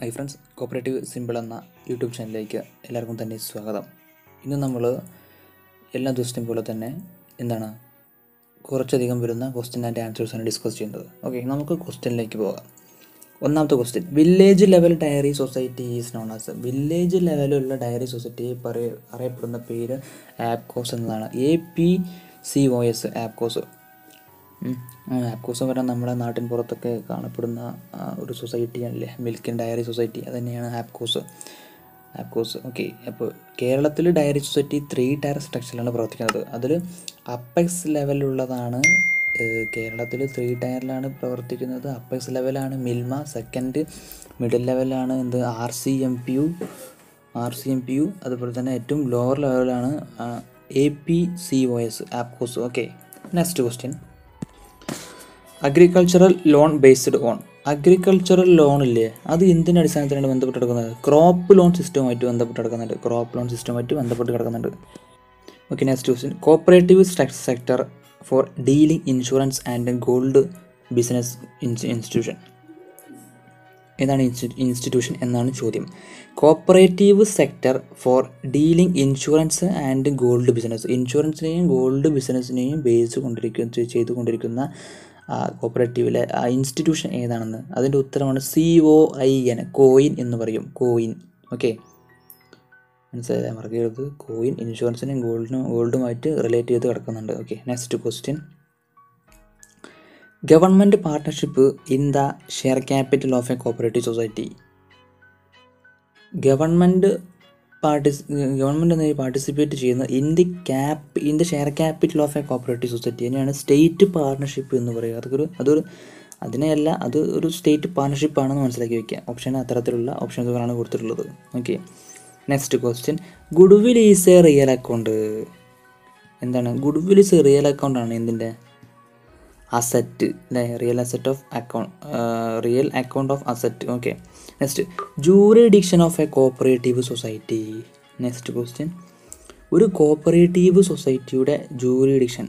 High friends, cooperative simple എന്ന YouTube ചാനലിലേക്ക് എല്ലാവർക്കും തന്നെ സ്വാഗതം. ഇന്ന് നമ്മൾ എല്ലാ ദിവസത്തെയും പോലെ തന്നെ എന്താണ് കുറച്ചധികം വരുന്ന ക്വസ്റ്റ്യൻ ആൻഡ് ആൻസേഴ്സാണ് ഡിസ്കസ് ചെയ്യുന്നത്. ഓക്കെ, നമുക്ക് ക്വസ്റ്റ്യനിലേക്ക് പോകാം. ഒന്നാമത്തെ question, village level dairy society is known as. Village ലെവലുള്ള ഡയറി സൊസൈറ്റി അറിയപ്പെടുന്ന പേര് ആപ്കോസ് എന്നതാണ്. APCOS ആപ്കോസ്. ആപ്കോസ് എന്ന് പറഞ്ഞാൽ നമ്മുടെ നാട്ടിൻ പുറത്തൊക്കെ കാണപ്പെടുന്ന ഒരു സൊസൈറ്റിയാണല്ലേ, മിൽക്ക് ആൻഡ് ഡയറി സൊസൈറ്റി, അത് തന്നെയാണ് ആപ്കോസ്. ഓക്കെ, അപ്പോൾ കേരളത്തിൽ ഡയറി സൊസൈറ്റി 3 ടയർ സ്ട്രക്ചറിലാണ് പ്രവർത്തിക്കുന്നത്. അതിൽ അപ്പെക്സ് ലെവലിലുള്ളതാണ് കേരളത്തിൽ 3 ടയറിലാണ് പ്രവർത്തിക്കുന്നത്. അപ്പെക്സ് ലെവലാണ് മിൽമ, സെക്കൻഡ് മിഡിൽ ലെവലാണ് എന്ത് R C M P U, അതുപോലെ തന്നെ ഏറ്റവും ലോവർ ലെവലാണ് APCOS APCOS. Okay, next question, agricultural loan based on. Agricultural ലോണില്ലേ, അത് എന്തിൻ്റെ അടിസ്ഥാനത്തിലാണ് ബന്ധപ്പെട്ട് കിടക്കുന്നത്? ക്രോപ്പ് ലോൺ സിസ്റ്റവുമായിട്ട് ബന്ധപ്പെട്ട് കിടക്കുന്നുണ്ട്. Okay, next question, cooperative sector for dealing insurance and gold business institution. ഏതാണ് ഇൻസ്റ്റിറ്റ്യൂഷൻ എന്നാണ് ചോദ്യം. Cooperative sector for dealing insurance and gold business. ഇൻഷുറൻസിനെയും ഗോൾഡ് ബിസിനസ്സിനെയും ചെയ്തുകൊണ്ടിരിക്കുന്ന കോപ്പറേറ്റീവിലെ ആ ഇൻസ്റ്റിറ്റ്യൂഷൻ ഏതാണെന്ന്, അതിൻ്റെ ഉത്തരമാണ് COIN, കോയിൻ എന്ന് പറയും. കോയിൻ. ഓക്കെ, മനസ്സിലായി, മറക്കരുത്. കോയിൻ ഇൻഷുറൻസിനും ഗോൾഡുമായിട്ട് റിലേറ്റ് ചെയ്ത് കിടക്കുന്നുണ്ട്. Okay, next question, government partnership in the share capital of a cooperative society. Government participate ചെയ്യുന്ന in the share capital of a cooperative society തന്നെയാണ് സ്റ്റേറ്റ് പാർട്ട്ണർഷിപ്പ് എന്ന് പറയുക. അത് ഒരു സ്റ്റേറ്റ് പാർട്ണർഷിപ്പ് ആണെന്ന് മനസ്സിലാക്കി വയ്ക്കുക. ഓപ്ഷൻ അത്തരത്തിലുള്ള ഓപ്ഷനുകളാണ് കൊടുത്തിട്ടുള്ളത്. Okay, next question, goodwill is a real account. എന്താണ് goodwill is a real account? ആണ് എന്തിൻ്റെ അസറ്റ് അല്ലേ? Real account of asset. Okay, next, jurisdiction of a cooperative society. Next question, ഒരു കോപ്പറേറ്റീവ് സൊസൈറ്റിയുടെ ജൂറിഡിക്ഷൻ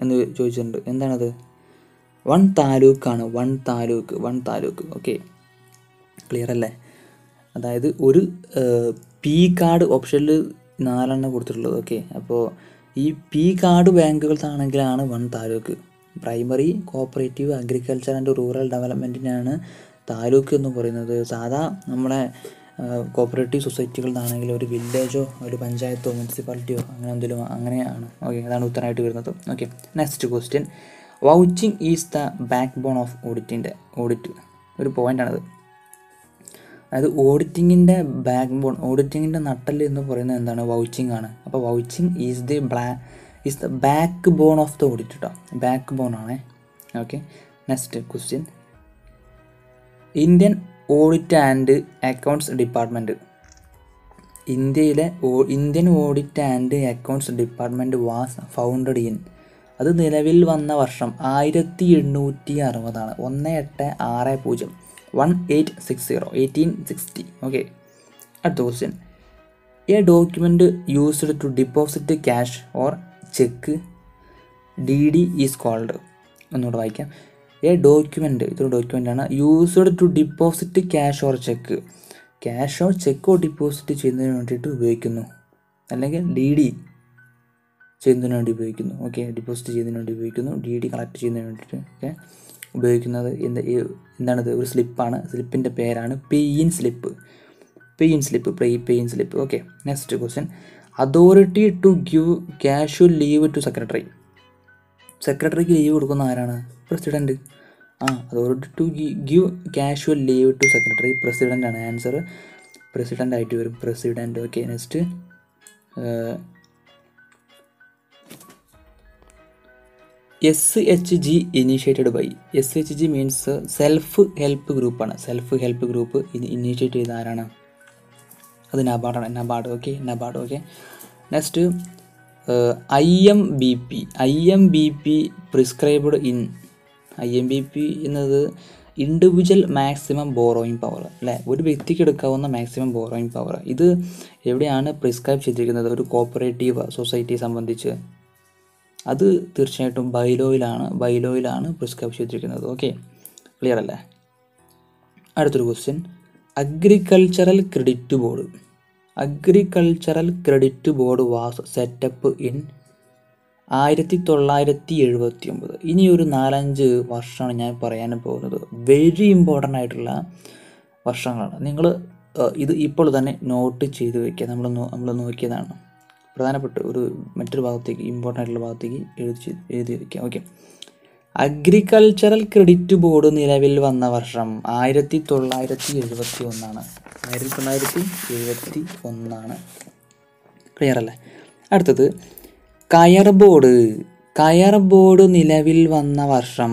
എന്ന് ചോദിച്ചിട്ടുണ്ട്. എന്താണത്? വൺ താലൂക്ക്. ഓക്കെ, ക്ലിയർ അല്ലേ? അതായത് ഒരു പി കാർഡ് ഓപ്ഷനിൽ 4 കൊടുത്തിട്ടുള്ളത്. ഓക്കെ, അപ്പോൾ ഈ പി കാർഡ് ബാങ്കുകൾക്കാണെങ്കിലാണ് 1 taluk. Primary cooperative agriculture and rural ഡെവലപ്മെൻറ്റിനാണ് താലൂക്ക് എന്ന് പറയുന്നത്. സാധാ നമ്മളെ കോപ്പറേറ്റീവ് സൊസൈറ്റികളാണെങ്കിൽ ഒരു വില്ലേജോ ഒരു പഞ്ചായത്തോ മുനിസിപ്പാലിറ്റിയോ അങ്ങനെ എന്തെങ്കിലും അങ്ങനെയാണ്. ഓക്കെ, അതാണ് ഉത്തരമായിട്ട് വരുന്നത്. Okay, next question, vouching is the back bone of audit. ഒരു പോയിൻ്റാണത്. അതായത് ഓഡിറ്റിങ്ങിൻ്റെ നട്ടൽ എന്ന് പറയുന്നത് എന്താണ്? വൗച്ചിങ് ആണ്. അപ്പോൾ vouching is the back bone of the audit കേട്ടോ, ബാക്ക് ബോൺ ആണേ. Okay, next question, Indian audit and accounts department. Indian audit and accounts department was founded in, അത് നിലവിൽ വന്ന വർഷം 1860. 1860. 1860. ഓക്കെ, അടുത്ത question, a document used to deposit cash or cheque DD is called. ഒന്നുകൂടെ വായിക്കാം. A document, ഇതൊരു ഡോക്യുമെൻ്റാണ്, used to deposit ക്യാഷോ ചെക്കോ ഡിപ്പോസിറ്റ് ചെയ്യുന്നതിന് വേണ്ടിയിട്ട് ഉപയോഗിക്കുന്നു, അല്ലെങ്കിൽ DD ചെയ്യുന്നതിന് വേണ്ടി ഉപയോഗിക്കുന്നു. ഓക്കെ, ഡിപ്പോസിറ്റ് ചെയ്യുന്നതിന് വേണ്ടി ഉപയോഗിക്കുന്നു, DD കളക്ട് ചെയ്യുന്നതിന് വേണ്ടിയിട്ട് ഓക്കെ ഉപയോഗിക്കുന്നത്. എന്താണത്? ഒരു സ്ലിപ്പാണ്. സ്ലിപ്പിൻ്റെ പേരാണ് pay in slip. Okay, next question, authority to give casual leave to secretary. സെക്രട്ടറിക്ക് ലീവ് കൊടുക്കുന്ന ആരാണ്? President. Authority to give casual leave to secretary president ആണ് ആൻസർ. പ്രസിഡൻ്റ് ആയിട്ട് വരും, president. Okay, next, SHG initiated by. SHG means self help ഗ്രൂപ്പാണ്. Self help group initiate ചെയ്ത ആരാണ്? അത് നബാർഡാണ്. Okay, NABARD. Okay, next, IMBP prescribed in. IMBP എന്നത് individual maximum borrowing power അല്ലേ, ഒരു വ്യക്തിക്ക് എടുക്കാവുന്ന മാക്സിമം ബോറോയിങ് പവർ. ഇത് എവിടെയാണ് പ്രിസ്ക്രൈബ് ചെയ്തിരിക്കുന്നത്? ഒരു കോപ്പറേറ്റീവ് സൊസൈറ്റിയെ സംബന്ധിച്ച് അത് തീർച്ചയായിട്ടും ബൈലോയിലാണ് പ്രിസ്ക്രൈബ് ചെയ്തിരിക്കുന്നത്. ഓക്കെ, ക്ലിയർ അല്ലേ? അടുത്തൊരു question, Agricultural Credit Board was set up in 1979. ഇനി ഒരു 4-5 വർഷമാണ് ഞാൻ പറയാൻ പോകുന്നത്. വെരി ഇമ്പോർട്ടൻ്റ് ആയിട്ടുള്ള വർഷങ്ങളാണ്. നിങ്ങൾ ഇത് ഇപ്പോൾ തന്നെ നോട്ട് ചെയ്തു വെക്കുക. നമ്മൾ നോക്കിയതാണ് പ്രധാനപ്പെട്ട ഒരു മറ്റൊരു ഭാഗത്തേക്ക് ഇമ്പോർട്ടൻ്റ് ആയിട്ടുള്ള ഭാഗത്തേക്ക് എഴുതി വെക്കുക. ഓക്കെ, അഗ്രികൾച്ചറൽ ക്രെഡിറ്റ് ബോർഡ് നിലവിൽ വന്ന വർഷം 1971. 1971. ക്ലിയർ അല്ലേ? അടുത്തത് കയർ ബോർഡ് നിലവിൽ വന്ന വർഷം,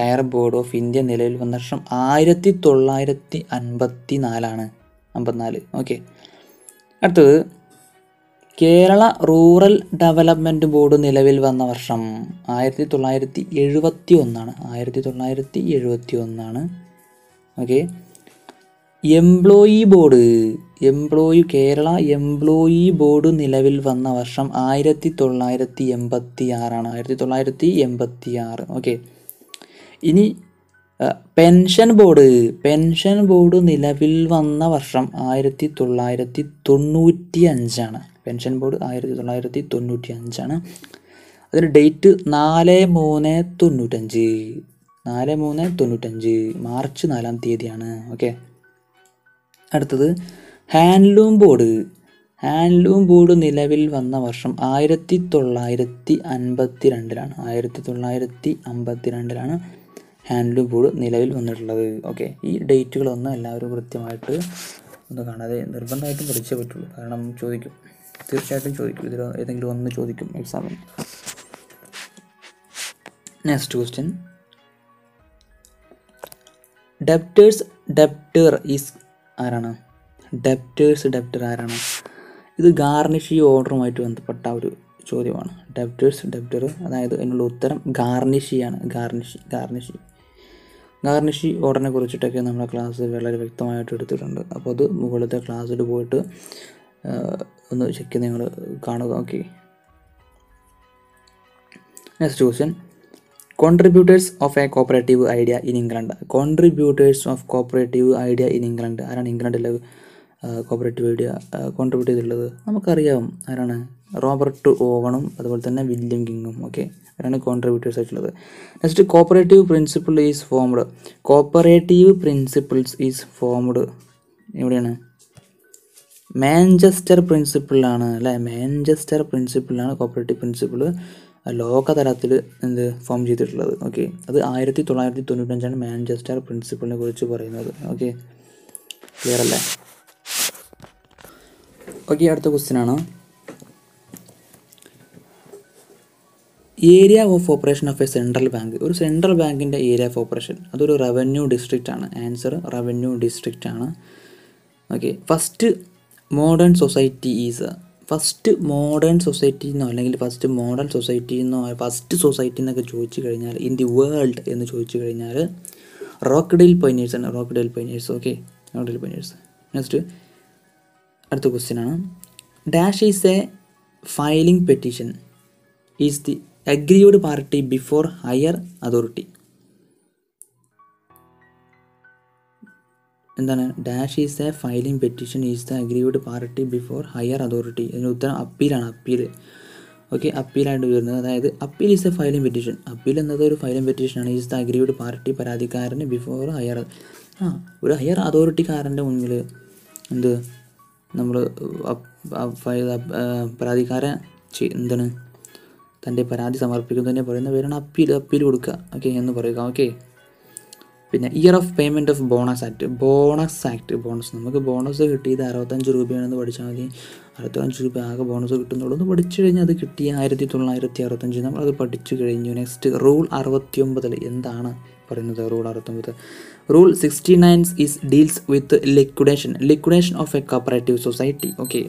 കയർ ബോർഡ് ഓഫ് ഇന്ത്യ നിലവിൽ വന്ന വർഷം 1954. 54. ഓക്കെ. അടുത്തത് കേരള റൂറൽ ഡെവലപ്മെൻറ്റ് ബോർഡ് നിലവിൽ വന്ന വർഷം 1971. 1971. Okay. Employee board Kerala employee board നിലവിൽ വന്ന വർഷം 1986. 1986. ഓക്കെ. ഇനി പെൻഷൻ ബോർഡ് നിലവിൽ വന്ന വർഷം 1995. Pension board 1995. അതിന് ഡേറ്റ് 4-3-95. 4-3-95 മാർച്ച് 4-ാം തീയതിയാണ്. ഓക്കെ. അടുത്തത് ഹാൻഡ്ലൂം ബോർഡ് നിലവിൽ വന്ന വർഷം 1952. 1952 ഹാൻഡ്ലൂം ബോർഡ് നിലവിൽ വന്നിട്ടുള്ളത്. ഓക്കെ. ഈ ഡേറ്റുകളൊന്നും എല്ലാവരും കൃത്യമായിട്ട് ഒന്ന് കാണാതെ നിർബന്ധമായിട്ടും പഠിച്ചേ പറ്റുള്ളൂ. കാരണം ചോദിക്കും, തീർച്ചയായിട്ടും ചോദിക്കും. ഇതിൽ ഏതെങ്കിലും ഒന്ന് ചോദിക്കും എക്സാമിന്. നെക്സ്റ്റ് ക്വസ്റ്റ്യൻ, ഡെപ്റ്റേഴ്സ് ഡെപ്റ്റർ ആരാണ്? ഇത് ഗാർണിഷ് ഓർഡറുമായിട്ട് ബന്ധപ്പെട്ട ഒരു ചോദ്യമാണ്. ഡെപ്റ്റർ, അതായത് അതിനുള്ള ഉത്തരം ഗാർണിഷിയാണ്. ഗാർണിഷ് ഓർഡറിനെ കുറിച്ചിട്ടൊക്കെ നമ്മുടെ ക്ലാസ് വളരെ വ്യക്തമായിട്ട് എടുത്തിട്ടുണ്ട്. അപ്പോൾ അത് മുകളിലത്തെ ക്ലാസ്സിൽ പോയിട്ട് ഒന്ന് ചെക്ക് നിങ്ങൾ കാണുക. Okay. Next question, contributors of cooperative idea in England. ആരാണ് ഇംഗ്ലണ്ടിലെ കോപ്പറേറ്റീവ് ഐഡിയ കോൺട്രിബ്യൂട്ട് ചെയ്തിട്ടുള്ളത്? നമുക്കറിയാം ആരാണ്. റോബർട്ട് ഓവണും അതുപോലെ തന്നെ വില്യം കിങ്ങും. ഓക്കെ, അവരാണ് കോൺട്രിബ്യൂട്ടേഴ്സ് ആയിട്ടുള്ളത്. Next, cooperative principles is formed എവിടെയാണ്? മാഞ്ചസ്റ്റർ പ്രിൻസിപ്പിളാണ് കോപ്പറേറ്റീവ് പ്രിൻസിപ്പിൾ ലോകതലത്തിൽ എന്ത് ഫോം ചെയ്തിട്ടുള്ളത്. ഓക്കെ, അത് 1995 മാഞ്ചസ്റ്റർ പ്രിൻസിപ്പിളിനെ കുറിച്ച് പറയുന്നത്. ഓക്കെ, ക്ലിയർ അല്ലേ? ഓക്കെ, അടുത്ത ക്വസ്റ്റ്യൻ ആണ് area of operation of a central bank. ഒരു സെൻട്രൽ ബാങ്കിൻ്റെ ഏരിയ ഓഫ് ഓപ്പറേഷൻ, അതൊരു റവന്യൂ ഡിസ്ട്രിക്റ്റ് ആണ്. ആൻസർ റവന്യൂ ഡിസ്ട്രിക്റ്റ് ആണ്. ഓക്കെ. ഫസ്റ്റ് മോഡേൺ സൊസൈറ്റി എന്നൊക്കെ ചോദിച്ചു കഴിഞ്ഞാൽ, ഇൻ ദി വേൾഡ് എന്ന് ചോദിച്ചു കഴിഞ്ഞാൽ റോക്ക്ഡെയിൽ പയനിയേഴ്സ് ആണ്. Okay, Rochdale pioneers. നെക്സ്റ്റ്, അടുത്ത ക്വസ്റ്റ്യൻ ആണ് filing petition is the agreed party before higher authority. എന്താണ് അതിൻ്റെ ഉത്തരം അപ്പീലാണ്. ഓക്കെ, അപ്പീലായിട്ട് വരുന്നത്, അതായത് appeal is a filing petition. Appeal എന്നത് ഒരു ഫയലിംഗ് പെറ്റീഷനാണ്. ഈസ് ദ അഗ്രീഡ് പാർട്ടി പരാതിക്കാരന് ബിഫോർ ഹയർ, ഒരു ഹയർ അതോറിറ്റിക്കാരൻ്റെ മുന്നിൽ എന്ത് നമ്മൾ പരാതിക്കാരൻ എന്താണ് തൻ്റെ പരാതി സമർപ്പിക്കുന്നതിനെ പറയുന്ന പേരാണ് അപ്പീൽ കൊടുക്കുക. ഓക്കെ എന്ന് പറയുക. ഓക്കെ. പിന്നെ year of payment of bonus act. നമുക്ക് ബോണസ് കിട്ടിയത് 65 രൂപയാണെന്ന് പഠിച്ചാൽ മതി. 65 രൂപ ആകെ ബോണസ് കിട്ടുന്നുള്ളൂ എന്ന് പഠിച്ചു കഴിഞ്ഞാൽ അത് കിട്ടിയ 1965 നമ്മളത് പഠിച്ചു കഴിഞ്ഞു. നെക്സ്റ്റ്, റൂൾ 69 എന്താണ് പറയുന്നത്? Rule 69 is deals with liquidation of a cooperative society. Okay.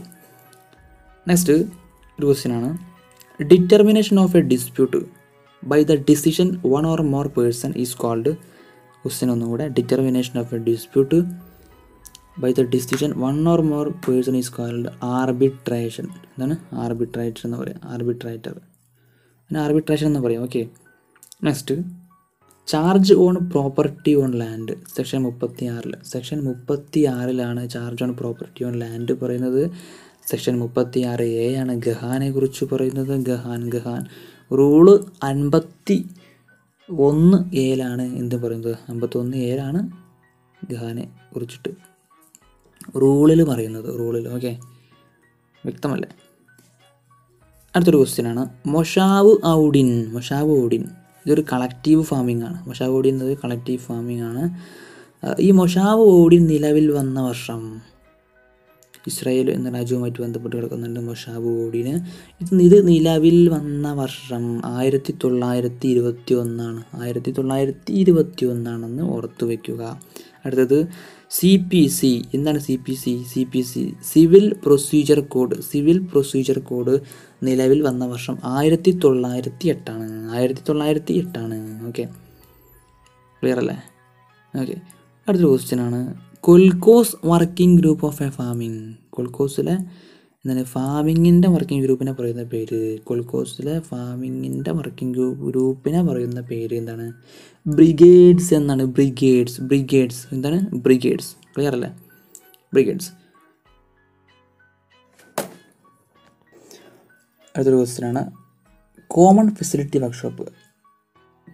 Next ഒരു ക്വസ്റ്റ്യൻ ആണ് determination of a dispute by the decision one or more person is called. Question ഒന്നുകൂടെ, determination of a dispute by the decision one or more person is called arbitration. എന്താണ് arbitrator എന്ന് പറയുക? Arbitrator എന്ന് പറയും. Okay. Next, charge on property on land section 36. Section 36ലാണ് charge on property on land പറയുന്നത്. Section 36A ആണ് ഗഹാനെ കുറിച്ച് പറയുന്നത്. ഗഹാൻ റൂള് 51A എന്ത് പറയുന്നത്, 51A ഗഹാനെ കുറിച്ചിട്ട് റൂളിൽ പറയുന്നത്. റൂളിൽ ഓക്കെ വ്യക്തമല്ലേ. അടുത്തൊരു ക്വസ്റ്റ്യൻ ആണ് മൊഷാവ് ഔഡിൻ. മൊഷാവ് ഔഡിൻ ഇതൊരു കളക്റ്റീവ് ഫാമിംഗ് ആണ്. മൊഷാവ് ഓഡിൻ എന്നത് കളക്റ്റീവ് ഫാമിംഗ് ആണ്. ഈ മൊഷാവ് ഓഡിൻ നിലവിൽ വന്ന വർഷം ഇസ്രായേൽ എന്ന രാജ്യവുമായിട്ട് ബന്ധപ്പെട്ട് കിടക്കുന്നുണ്ട് മൊഷാവ് ഓഡിന്. ഇത് നിലവിൽ വന്ന വർഷം 1921. 1921 ഓർത്തു വയ്ക്കുക. അടുത്തത് സി പി സി. എന്താണ് C P C? C P C civil procedure code. Civil procedure code നിലവിൽ വന്ന വർഷം 1908. 1908. ഓക്കെ ക്ലിയർ അല്ലേ. ഓക്കെ അടുത്തൊരു ക്വസ്റ്റ്യൻ ആണ് കൊൽക്കോസ് working group of a farming. കൊൽക്കോസിലെ എന്താണ് ഫാമിങ്ങിൻ്റെ വർക്കിംഗ് ഗ്രൂപ്പിനെ പറയുന്ന പേര്? കൊൽക്കോസിലെ ഫാമിങ്ങിൻ്റെ വർക്കിംഗ് ഗ്രൂപ്പിനെ പറയുന്ന പേര് എന്താണ്? ബ്രിഗേഡ്സ് എന്നാണ്. ബ്രിഗേഡ്സ്. ബ്രിഗേഡ്സ് എന്താണ്? ബ്രിഗേഡ്സ്. ക്ലിയർ അല്ലേ. ബ്രിഗേഡ്സ്. അടുത്തൊരു ക്വസ്റ്റ്യനാണ് common facility workshop.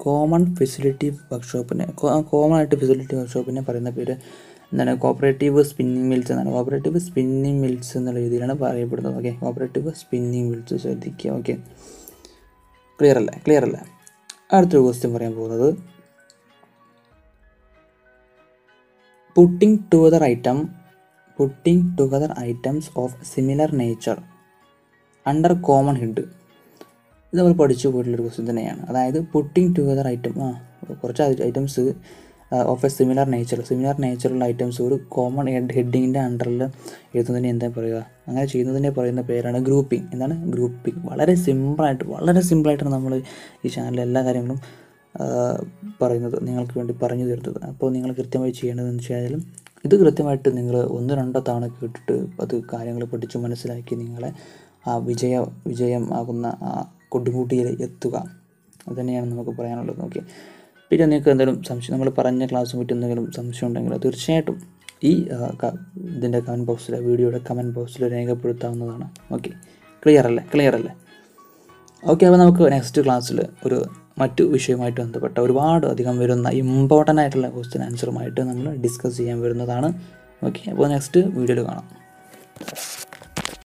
Common facility വർക്ക്ഷോപ്പിനെ, കോമൺ ആയിട്ട് ഫെസിലിറ്റി വർക്ക്ഷോപ്പിനെ പറയുന്ന പേര് എന്താണ്? കോപ്പറേറ്റീവ് സ്പിന്നിങ് മിൽസ് എന്നാണ്. കോപ്പറേറ്റീവ് സ്പിന്നിങ് മിൽസ് എന്നുള്ള രീതിയിലാണ് പറയപ്പെടുന്നത്. ഓക്കെ കോപ്പറേറ്റീവ് സ്പിന്നിങ് മിൽസ് ശ്രദ്ധിക്കുക. ഓക്കെ ക്ലിയർ അല്ലേ. അടുത്തൊരു ക്വസ്റ്റ്യൻ പറയാൻ പോകുന്നത് putting together items of similar nature under common head. ഇത് നമ്മൾ പഠിച്ചു പോയിട്ടുള്ളൊരു ക്വസ്റ്റ്യൻ തന്നെയാണ്. അതായത് പുട്ടിംഗ് ടുഗദർ ഐറ്റം കുറച്ച് items of a similar nature. Similar നേച്ചറുള്ള ഐറ്റംസ് ഒരു കോമൺ ഹെഡിങ്ങിൻ്റെ അണ്ടറിൽ എഴുതുന്നതിനെ എന്താ പറയുക? അങ്ങനെ ചെയ്യുന്നതിനെ പറയുന്ന പേരാണ് ഗ്രൂപ്പിംഗ്. എന്താണ് ഗ്രൂപ്പിംഗ്? വളരെ സിമ്പിളായിട്ടാണ് നമ്മൾ ഈ ചാനലിൽ എല്ലാ കാര്യങ്ങളും പറയുന്നത്, നിങ്ങൾക്ക് വേണ്ടി പറഞ്ഞു തീർത്തത്. അപ്പോൾ നിങ്ങൾ കൃത്യമായി ചെയ്യേണ്ടതെന്ന് വെച്ചാൽ ഇത് കൃത്യമായിട്ട് നിങ്ങൾ 1-2 തവണ കേട്ടിട്ട് അത് കാര്യങ്ങൾ പഠിച്ച് മനസ്സിലാക്കി നിങ്ങളെ ആ വിജയം ആകുന്ന ആ കൊടുമുടിയിൽ എത്തുക. അത് തന്നെയാണ് നമുക്ക് പറയാനുള്ളത്. ഓക്കെ പിന്നെ നിങ്ങൾക്ക് എന്തെങ്കിലും സംശയം, നമ്മൾ പറഞ്ഞ ക്ലാസ് പറ്റി എന്തെങ്കിലും സംശയം ഉണ്ടെങ്കിൽ തീർച്ചയായിട്ടും ഈ ഇതിൻ്റെ കമൻറ്റ് ബോക്സിൽ, വീഡിയോയുടെ കമൻറ്റ് ബോക്സിൽ രേഖപ്പെടുത്താവുന്നതാണ്. ഓക്കെ ക്ലിയർ അല്ലേ. ഓക്കെ അപ്പോൾ നമുക്ക് നെക്സ്റ്റ് ക്ലാസ്സിൽ ഒരു മറ്റു വിഷയവുമായിട്ട് ബന്ധപ്പെട്ട ഒരുപാട് അധികം വരുന്ന ഇമ്പോർട്ടൻ്റ് ആയിട്ടുള്ള ക്വസ്റ്റ്യൻ ആൻസറുമായിട്ട് നമ്മൾ ഡിസ്കസ് ചെയ്യാൻ വരുന്നതാണ്. ഓക്കെ അപ്പോൾ നെക്സ്റ്റ് വീഡിയോയിൽ കാണാം.